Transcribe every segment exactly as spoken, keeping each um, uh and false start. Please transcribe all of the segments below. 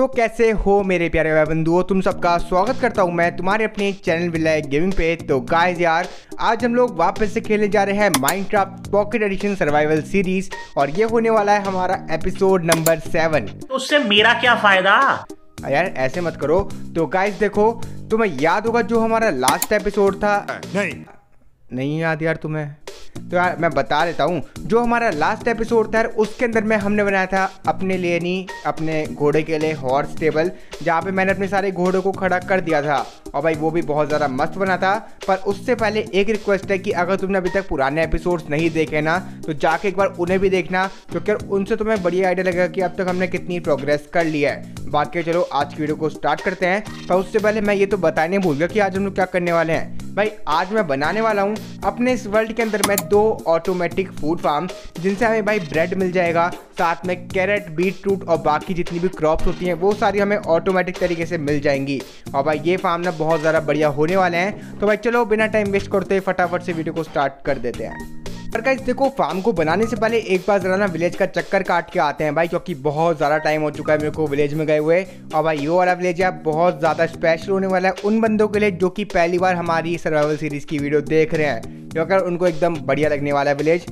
तो कैसे हो मेरे प्यारे भाई बंधुओं, तुम सबका स्वागत करता हूं मैं तुम्हारे अपने चैनल विलाग गेमिंग पे। तो गाइस यार, आज हम लोग वापस से खेलने जा रहे हैं Minecraft pocket edition survival series और ये होने वाला है हमारा एपिसोड नंबर सेवन। तो उससे मेरा क्या फायदा यार, ऐसे मत करो। तो गाइस देखो, तुम्हें याद होगा जो हमारा लास्ट एपिसोड था। नहीं नहीं याद यार तुम्हें, तो यार मैं बता देता हूँ। जो हमारा लास्ट एपिसोड था उसके अंदर में हमने बनाया था अपने लिए नहीं, अपने घोड़े के लिए हॉर्स टेबल, जहाँ पे मैंने अपने सारे घोड़ों को खड़ा कर दिया था और भाई वो भी बहुत ज़्यादा मस्त बना था। पर उससे पहले एक रिक्वेस्ट है कि अगर तुमने अभी तक पुराने एपिसोड्स नहीं देखे ना तो जाके एक बार उन्हें भी देखना, क्योंकि तो उनसे तुम्हें बढ़िया आइडिया लगेगा कि अब तक हमने कितनी प्रोग्रेस कर लिया है। बाकी चलो आज की वीडियो को स्टार्ट करते हैं। पर उससे पहले मैं ये तो बताने भूल गया कि आज हम लोग क्या करने वाले हैं। भाई आज मैं बनाने वाला हूँ अपने इस वर्ल्ड के अंदर में दो ऑटोमेटिक फूड फार्म, जिनसे हमें भाई ब्रेड मिल जाएगा, साथ में कैरेट, बीट रूट और बाकी जितनी भी क्रॉप्स होती हैं वो सारी हमें ऑटोमेटिक तरीके से मिल जाएंगी। और भाई ये फार्म ना बहुत ज़्यादा बढ़िया होने वाले हैं। तो भाई चलो बिना टाइम वेस्ट करते हुए फटाफट से वीडियो को स्टार्ट कर देते हैं। पर गाइस देखो, फार्म को बनाने से पहले एक बार ज़रा ना विलेज का चक्कर काट के आते हैं भाई, क्योंकि बहुत ज़्यादा टाइम हो चुका है मेरे को विलेज में गए हुए। और भाई ये वाला विलेज है बहुत ज़्यादा स्पेशल होने वाला है उन बंदों के लिए जो कि पहली बार हमारी सर्वाइवल सीरीज़ की वीडियो देख रहे हैं, क्योंकि उनको एकदम बढ़िया लगने वाला है विलेज।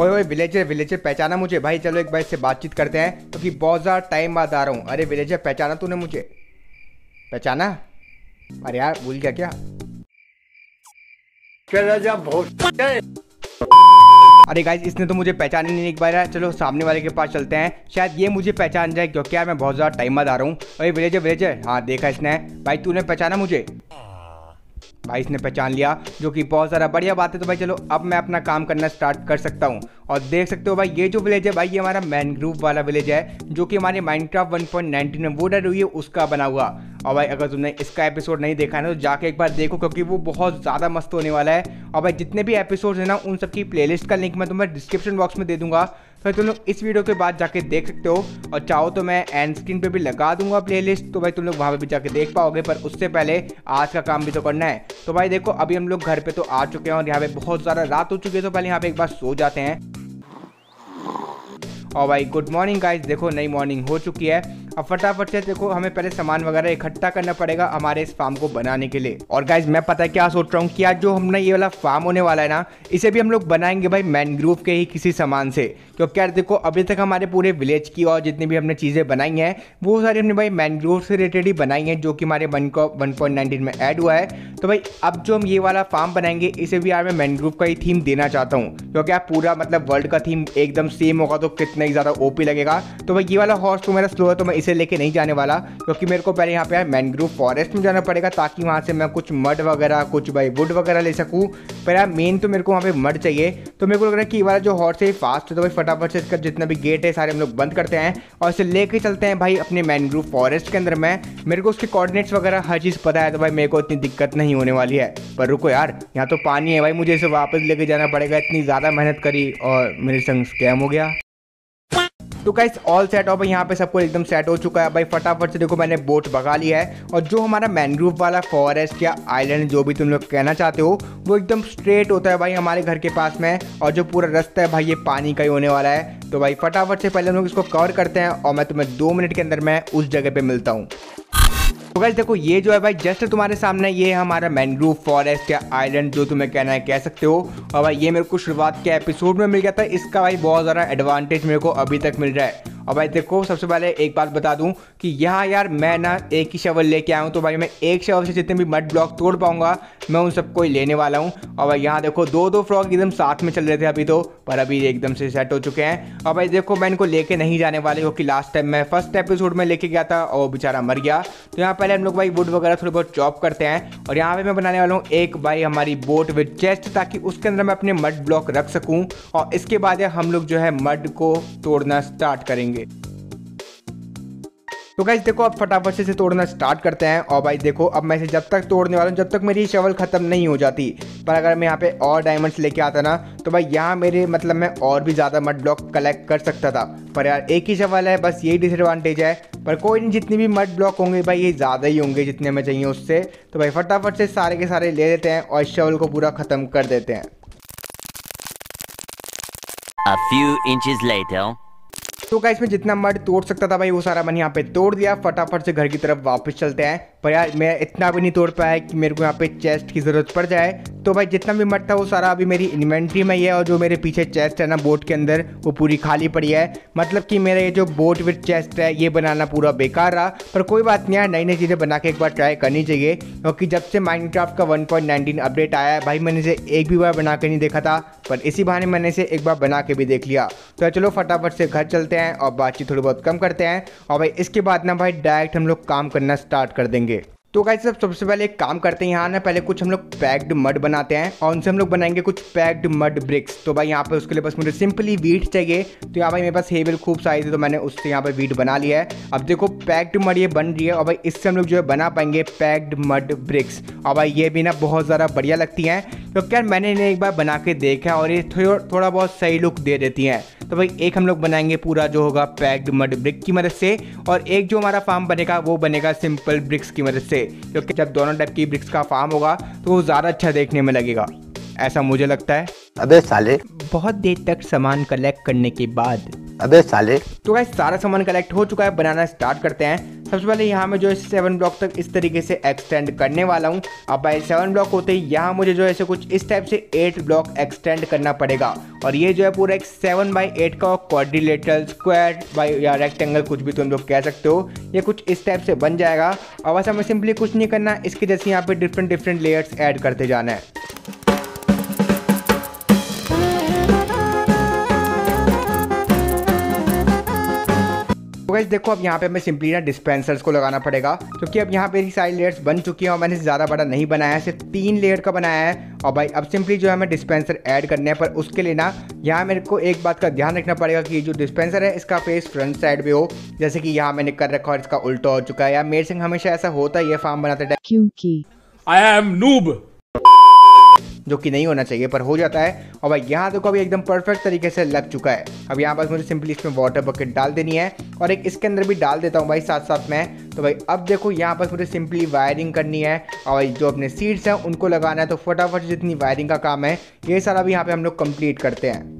ओए ओए विलेजर विलेजर पहचाना मुझे? भाई चलो एक बार इससे बातचीत करते हैं, क्योंकि बहुत ज़्यादा टाइम बाद आ रहा हूँ। अरे विलेजर पहचाना तूने मुझे? पहचाना? अरे यार भूल गया क्या? अरे गाइस इसने तो मुझे पहचान ही नहीं एक बार। चलो सामने वाले के पास चलते हैं, शायद ये मुझे पहचान जाए, क्योंकि यार मैं बहुत ज़्यादा टाइम बाद आ रहा हूँ। अरे विलेजर विलेजर, हाँ देखा इसने। भाई तूने पहचाना मुझे? भाई इसने पहचान लिया, जो कि बहुत सारा बढ़िया बात है। तो भाई चलो अब मैं अपना काम करना स्टार्ट कर सकता हूँ। और देख सकते हो भाई ये जो विलेज है भाई ये हमारा मैनग्रोव वाला विलेज है, जो कि हमारे माइनक्राफ्ट वन पॉइंट नाइनटीन में वुड एड हुई है उसका बना हुआ। और भाई अगर तुमने इसका एपिसोड नहीं देखा है ना तो जाके एक बार देखो, क्योंकि वो बहुत ज़्यादा मस्त होने वाला है। और भाई जितने भी एपिसोड है ना उन सबकी प्लेलिस्ट का लिंक मैं तुम्हें डिस्क्रिप्शन बॉक्स में दे दूँगा, तो तुम लोग इस वीडियो के बाद जाके देख सकते हो। और चाहो तो मैं एंड स्क्रीन पे भी लगा दूंगा प्लेलिस्ट, तो भाई तुम लोग वहाँ पे भी जाके देख पाओगे। पर उससे पहले आज का काम भी तो करना है। तो भाई देखो अभी हम लोग घर पे तो आ चुके हैं और यहाँ पे बहुत ज़्यादा रात हो चुकी है, तो पहले यहाँ पे एक बार सो जाते हैं। और भाई गुड मॉर्निंग गाइस, देखो नई मॉर्निंग हो चुकी है। अब फटाफट से देखो हमें पहले सामान वगैरह इकट्ठा करना पड़ेगा हमारे इस फार्म को बनाने के लिए। और गाइस मैं पता है क्या सोच रहा हूँ कि आज जो हमने ये वाला फार्म होने वाला है ना इसे भी हम लोग बनाएंगे भाई मैनग्रोव के ही किसी सामान से, क्योंकि यार देखो अभी तक हमारे पूरे विलेज की और जितनी भी हमने चीज़ें बनाई हैं वो सारी हमने भाई मैनग्रोव से रिलेटेड ही बनाई हैं, जो कि हमारे वन पॉइंट नाइनटीन में ऐड हुआ है। तो भाई अब जो हम ये वाला फार्म बनाएंगे इसे भी यार मैं मैनग्रोव का ही थीम देना चाहता हूँ, क्योंकि आप पूरा मतलब वर्ल्ड का थीम एकदम सेम होगा तो कितना ही ज़्यादा ओपी लगेगा। तो भाई ये वाला हॉर्स तो मेरा स्लो है, तो मैं इसे लेके नहीं जाने वाला, क्योंकि मेरे को पहले यहाँ पे मैनग्रोव फॉरेस्ट में जाना पड़ेगा, ताकि वहाँ से मैं कुछ मड वगैरह कुछ भाई वुड वगैरह ले सकूँ। पर यार मेन तो मेरे को वहाँ पे मड चाहिए। तो मेरे को लग रहा है कि ये वाला जो हॉर्स है फास्ट है, तो भाई फटाफट से इसका जितना भी गेट है सारे हम लोग बंद करते हैं और इसे लेके चलते हैं भाई अपने मैनग्रोव फॉरेस्ट के अंदर में। मेरे को उसके कोऑर्डिनेट्स वगैरह हर चीज़ पता है, तो भाई मेरे को इतनी दिक्कत नहीं होने वाली है। पर रुको यार, यहाँ तो पानी है भाई, मुझे इसे वापस लेके जाना पड़ेगा। इतनी ज़्यादा मेहनत करी और मेरे संग स्कैम हो गया। तो गाइस ऑल सेट हो भाई, यहाँ पे सबको एकदम सेट हो चुका है भाई। फटाफट से देखो मैंने बोट भगा लिया है और जो हमारा मैनग्रोव वाला फॉरेस्ट या आइलैंड जो भी तुम लोग कहना चाहते हो वो एकदम स्ट्रेट होता है भाई हमारे घर के पास में, और जो पूरा रास्ता है भाई ये पानी का ही होने वाला है। तो भाई फटाफट से पहले हम लोग इसको कवर करते हैं और मैं तुम्हें दो मिनट के अंदर मैं उस जगह पर मिलता हूँ। तो गाइस देखो ये जो है भाई जस्ट तुम्हारे सामने ये हमारा मैनग्रोव फॉरेस्ट या आइलैंड जो तुम्हें कहना है कह सकते हो। और भाई ये मेरे को शुरुआत के एपिसोड में मिल गया था, इसका भाई बहुत ज़्यादा एडवांटेज मेरे को अभी तक मिल रहा है। और भाई देखो सबसे पहले एक बात बता दूं कि यहाँ यार मैं ना एक ही शवल लेके आया हूँ, तो भाई मैं एक शवल से जितने भी मड ब्लॉक तोड़ पाऊंगा मैं उन सबको ही लेने वाला हूँ। और भाई यहाँ देखो दो दो फ्रॉग एकदम साथ में चल रहे थे अभी तो, पर अभी एकदम से सेट हो चुके हैं। और भाई देखो मैं इनको लेके नहीं जाने वाला, क्योंकि लास्ट टाइम मैं फर्स्ट एपिसोड में लेके गया था और वो बेचारा मर गया। तो यहाँ पहले हम लोग भाई वुड वगैरह थोड़ी बहुत चॉप करते हैं। और यहाँ पर मैं बनाने वाला हूँ एक भाई हमारी बोट विद चेस्ट, ताकि उसके अंदर मैं अपने मड ब्लॉक रख सकूँ और इसके बाद हम लोग जो है मड को तोड़ना स्टार्ट करेंगे। तो गाइस देखो अब फटाफट से इसे तोड़ना स्टार्ट करते हैं। और भाई देखो अब मैं इसे जब तक तोड़ने वाला हूँ जब तक मेरी शवल खत्म नहीं हो जाती, पर अगर मैं यहाँ पे और डायमंड्स लेके आता ना तो भाई यहाँ मेरे मतलब मैं और भी ज़्यादा मड ब्लॉक कलेक्ट कर सकता था। पर यार एक ही शवल है, बस यही डिसएडवांटेज है। पर कोई नहीं, जितने भी मड ब्लॉक होंगे भाई ये ज़्यादा ही होंगे जितने हमें चाहिए उससे। तो भाई फटाफट से सारे के सारे ले लेते हैं और शवल को पूरा ख़त्म कर देते हैं। तो गाइस मैं जितना मड तोड़ सकता था भाई वो सारा मैंने यहाँ पे तोड़ दिया। फटाफट से घर की तरफ वापस चलते हैं। पर यार मैं इतना भी नहीं तोड़ पाया कि मेरे को यहाँ पे चेस्ट की ज़रूरत पड़ जाए। तो भाई जितना भी मड था वो सारा अभी मेरी इन्वेंट्री में ही है और जो मेरे पीछे चेस्ट है ना बोट के अंदर वो पूरी खाली पड़ी है। मतलब कि मेरा ये जो बोट विद चेस्ट है ये बनाना पूरा बेकार रहा, पर कोई बात नहीं है, नई नई चीज़ें बना के एक बार ट्राई करनी चाहिए। क्योंकि जब से माइनक्राफ्ट का वन पॉइंट नाइनटीन अपडेट आया है भाई मैंने इसे एक भी बार बना के नहीं देखा था, पर इसी बहाने मैंने इसे एक बार बना के भी देख लिया। तो चलो फटाफट से घर चलते हैं और बातचीत थोड़ी बहुत कम करते हैं और भाई इसके बाद ना भाई डायरेक्ट हम लोग काम करना स्टार्ट कर देंगे। तो गाइस सब सबसे पहले एक काम करते हैं, यहाँ ना पहले कुछ हम लोग पैक्ड मड बनाते हैं और उनसे हम लोग बनाएंगे कुछ पैक्ड मड ब्रिक्स। तो भाई यहाँ पे उसके लिए बस मुझे सिंपली वीट चाहिए। तो यहाँ भाई मेरे पास हेबल खूब सारी थी तो मैंने उससे यहाँ पे वीट बना लिया है। अब देखो पैक्ड मड ये बन रही है और भाई इससे हम लोग जो है बना पाएंगे पैक्ड मड ब्रिक्स। और भाई ये भी ना बहुत ज़्यादा बढ़िया लगती हैं क्योंकि यार मैंने इन्हें एक बार बना के देखा और ये थोड़ा बहुत सही लुक दे देती हैं। तो भाई एक हम लोग बनाएंगे पूरा जो होगा पैक्ड मड ब्रिक की मदद से और एक जो हमारा फार्म बनेगा वो बनेगा सिंपल ब्रिक्स की मदद से, क्योंकि जब दोनों टाइप की ब्रिक्स का फार्म होगा तो वो ज़्यादा अच्छा देखने में लगेगा, ऐसा मुझे लगता है। अबे साले, बहुत देर तक सामान कलेक्ट करने के बाद अबे साले। तो गाइस सारा सामान कलेक्ट हो चुका है, बनाना स्टार्ट करते हैं। सबसे पहले यहाँ मैं जो है सेवन ब्लॉक तक इस तरीके से एक्सटेंड करने वाला हूँ। अब भाई सेवन ब्लॉक होते ही यहाँ मुझे जो है ऐसे कुछ इस टाइप से एट ब्लॉक एक्सटेंड करना पड़ेगा और ये जो है पूरा एक सेवन बाई एट का क्वाड्रिलेटरल स्क्वायर बाई या रेक्टेंगल कुछ भी तुम लोग कह सकते हो, ये कुछ इस टाइप से बन जाएगा। और वैसे हमें सिंपली कुछ नहीं करना, इसके जैसे यहाँ पर डिफरेंट डिफरेंट लेयर्स ऐड करते जाना है। तो गाइस देखो अब यहाँ पे हमें सिंपली ना डिस्पेंसर्स को लगाना पड़ेगा क्योंकि अब यहाँ पे सारी लेयर्स बन चुकी हैं और मैंने ज़्यादा बड़ा नहीं बनाया है, सिर्फ तीन लेयर का बनाया है। और भाई अब सिंपली जो है हमें डिस्पेंसर ऐड करने हैं, पर उसके लिए ना यहाँ मेरे को एक बात का ध्यान रखना पड़ेगा कि जो डिस्पेंसर है इसका फेस फ्रंट साइड पे हो, जैसे कि यहाँ मैंने कर रखा और इसका उल्टा हो चुका है। या मेरे संग हमेशा ऐसा होता है, ये फार्म बनाते टाइम, क्योंकि आई एम नूब, जो कि नहीं होना चाहिए पर हो जाता है। और भाई यहाँ देखो अभी एकदम परफेक्ट तरीके से लग चुका है। अब यहाँ पास मुझे सिंपली इसमें वाटर बकेट डाल देनी है और एक इसके अंदर भी डाल देता हूँ भाई साथ साथ में। तो भाई अब देखो यहाँ पास मुझे सिंपली वायरिंग करनी है और भाई जो अपने सीड्स हैं उनको लगाना है। तो फटाफट जितनी वायरिंग का काम है ये सारा भी यहाँ पे हम लोग कंप्लीट करते हैं।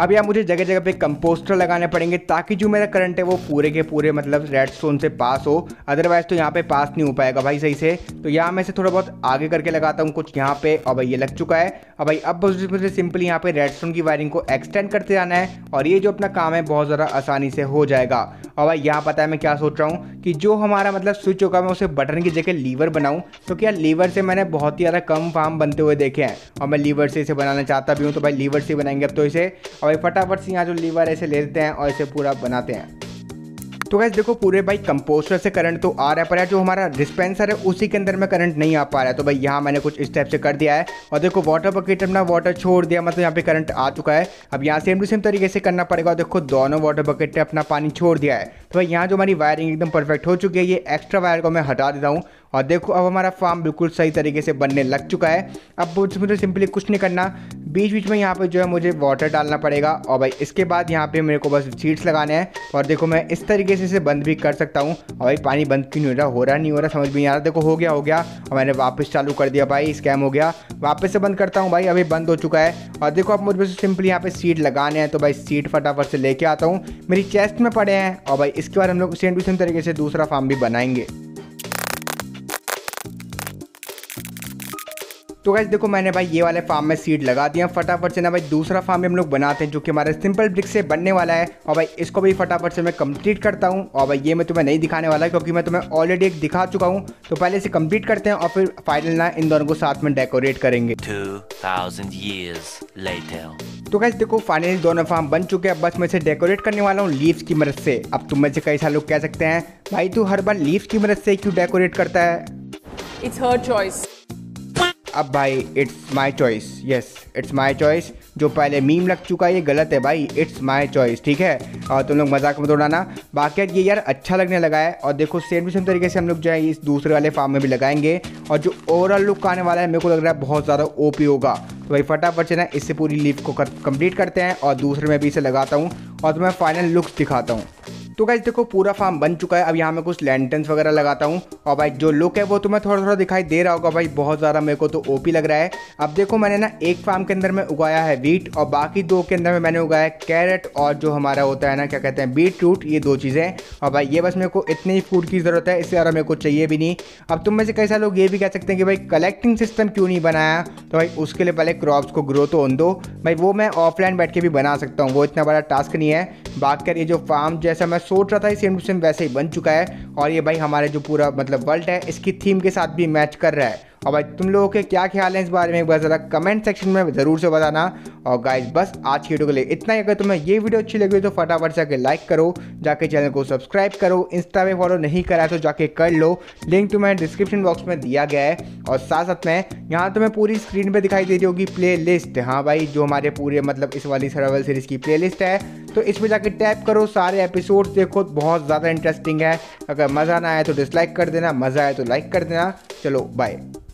अब यहाँ मुझे जगह जगह पे कंपोस्टर लगाने पड़ेंगे ताकि जो मेरा करंट है वो पूरे के पूरे मतलब रेडस्टोन से पास हो, अदरवाइज तो यहाँ पे पास नहीं हो पाएगा भाई सही से। तो यहाँ मैं से थोड़ा बहुत आगे करके लगाता हूँ कुछ यहाँ पे और भाई ये लग चुका है। अब भाई अब बस मुझे सिंपली यहाँ पे रेडस्टोन की वायरिंग को एक्सटेंड करते जाना है और ये जो अपना काम है बहुत ज़्यादा आसानी से हो जाएगा। और भाई यहाँ पता है मैं क्या सोच रहा हूँ कि जो हमारा मतलब स्विच होगा मैं उसे बटन की जगह लीवर बनाऊँ, क्योंकि यार लीवर से मैंने बहुत ही ज़्यादा कम फार्म बनते हुए देखे हैं और मैं लीवर से इसे बनाना चाहता भी हूँ। तो भाई लीवर से बनाएंगे अब तो इसे। और फटाफट से यहाँ जो लीवर ऐसे ले लेते हैं और इसे पूरा बनाते हैं। तो गाइस देखो पूरे भाई कंपोस्टर से करंट तो आ रहा है, पर यार जो हमारा डिस्पेंसर है उसी के अंदर में करंट नहीं आ पा रहा है। तो भाई यहाँ मैंने कुछ इस टाइप से कर दिया है और देखो वाटर बकेट अपना वाटर छोड़ दिया, मतलब यहाँ पे करंट आ चुका है। अब यहाँ सेम टू सेम तरीके से करना पड़ेगा और देखो दोनों वाटर बकेट ने अपना पानी छोड़ दिया है। तो भाई यहाँ जो हमारी वायरिंग एकदम परफेक्ट हो चुकी है, ये एक्स्ट्रा वायर को मैं हटा देता हूँ और देखो अब हमारा फार्म बिल्कुल सही तरीके से बनने लग चुका है। अब मुझे सिंपली कुछ नहीं करना, बीच बीच में यहाँ पे जो है मुझे वाटर डालना पड़ेगा और भाई इसके बाद यहाँ पे मेरे को बस सीड्स लगाने हैं। और देखो मैं इस तरीके से इसे बंद भी कर सकता हूँ। और भाई पानी बंद क्यों नहीं हो रहा, हो रहा नहीं हो रहा समझ भी नहीं आ रहा। देखो हो गया हो गया और मैंने वापस चालू कर दिया, भाई स्कैम हो गया। वापस से बंद करता हूँ, भाई अभी बंद हो चुका है। और देखो अब मुझे सिंपली यहाँ पे सीड लगाने हैं, तो भाई सीड फटाफट से लेके आता हूँ, मेरी चेस्ट में पड़े हैं। और भाई इसके बाद हम लोग सेम टू सेम तरीके से दूसरा फार्म भी बनाएंगे। तो गाइस देखो मैंने भाई ये वाले फार्म में सीड लगा दिया। फटाफट से ना भाई दूसरा फार्म भी हम लोग बनाते हैं जो कि हमारे सिंपल ब्रिक से बनने वाला है। और भाई इसको भी फटाफट से मैं कंप्लीट करता हूँ। और भाई ये मैं तुम्हें नहीं दिखाने वाला क्योंकि मैं तुम्हें ऑलरेडी एक दिखा चुका हूँ। तो पहले इसे कंप्लीट करते हैं और फिर फाइनल ना इन दोनों को साथ में डेकोरेट करेंगे। तो गाइस देखो फाइनली दोनों फार्म बन चुके हैं, बस मैं इसे डेकोरेट करने वाला हूँ लीव्स की मदद से। अब तुम में से कई सारे लोग कह सकते हैं भाई तू हर बार लीव्स की मदद से क्यों डेकोरेट करता है, इट्स हर चॉइस। अब भाई it's my choice, yes it's my choice जो पहले मीम लग चुका है ये गलत है भाई, इट्स माई चॉइस ठीक है। और तुम लोग मजाक मत उड़ाना, बाकी ये यार अच्छा लगने लगा है। और देखो सेम टू सेम तरीके से हम लोग जो है इस दूसरे वाले फार्म में भी लगाएंगे और जो ओवरऑल लुक आने वाला है मेरे को लग रहा है बहुत ज़्यादा ओपी होगा। तो भाई फटाफट से ना इससे पूरी लीफ को कंप्लीट करते हैं और दूसरे में भी इसे लगाता हूँ और तुम्हें फाइनल लुक्स दिखाता हूँ। तो गाइस देखो पूरा फार्म बन चुका है। अब यहाँ मैं कुछ लैंटर्न्स वगैरह लगाता हूँ और भाई जो लुक है वो तुम्हें थोड़ा थोड़ा दिखाई दे रहा होगा। भाई बहुत ज़्यादा मेरे को तो ओपी लग रहा है। अब देखो मैंने ना एक फार्म के अंदर में उगाया है व्हीट और बाकी दो के अंदर में मैंने उगाया कैरेट और जो हमारा होता है ना क्या कहते हैं बीट रूट, ये दो चीज़ें। और भाई ये बस मेरे को इतने ही फूड की ज़रूरत है, इससे ज़्यादा मेरे को चाहिए भी नहीं। अब तुम में से कई सारे लोग ये भी कह सकते हैं कि भाई कलेक्टिंग सिस्टम क्यों नहीं बनाया, तो भाई उसके लिए पहले क्रॉप्स को ग्रो तो होने दो। भाई वो मैं ऑफलाइन बैठ के भी बना सकता हूँ, वो इतना बड़ा टास्क नहीं है। बात करिए जो फार्म जैसा मैं सोच रहा था ये सेम टू सेम वैसे ही बन चुका है और ये भाई हमारे जो पूरा मतलब वर्ल्ड है इसकी थीम के साथ भी मैच कर रहा है। और भाई तुम लोगों के क्या ख्याल है इस बारे में एक बार ज़रा कमेंट सेक्शन में ज़रूर से बताना। और गाइस बस आज की वीडियो के लिए इतना ही। अगर तुम्हें ये वीडियो अच्छी लगी तो फटाफट से आके लाइक करो, जाके चैनल को सब्सक्राइब करो, इंस्टा पे फॉलो नहीं करा तो जाके कर लो, लिंक तुम्हें डिस्क्रिप्शन बॉक्स में दिया गया है। और साथ साथ में यहाँ तुम्हें पूरी स्क्रीन पर दिखाई दे रही होगी प्ले लिस्ट। हाँ भाई जो हमारे पूरे मतलब इस वाली सर्वाइवल सीरीज़ की प्ले लिस्ट है, तो इस पर जाके टैप करो, सारे एपिसोड देखो, बहुत ज़्यादा इंटरेस्टिंग है। अगर मज़ा ना आए तो डिसलाइक कर देना, मज़ा आए तो लाइक कर देना। चलो बाय।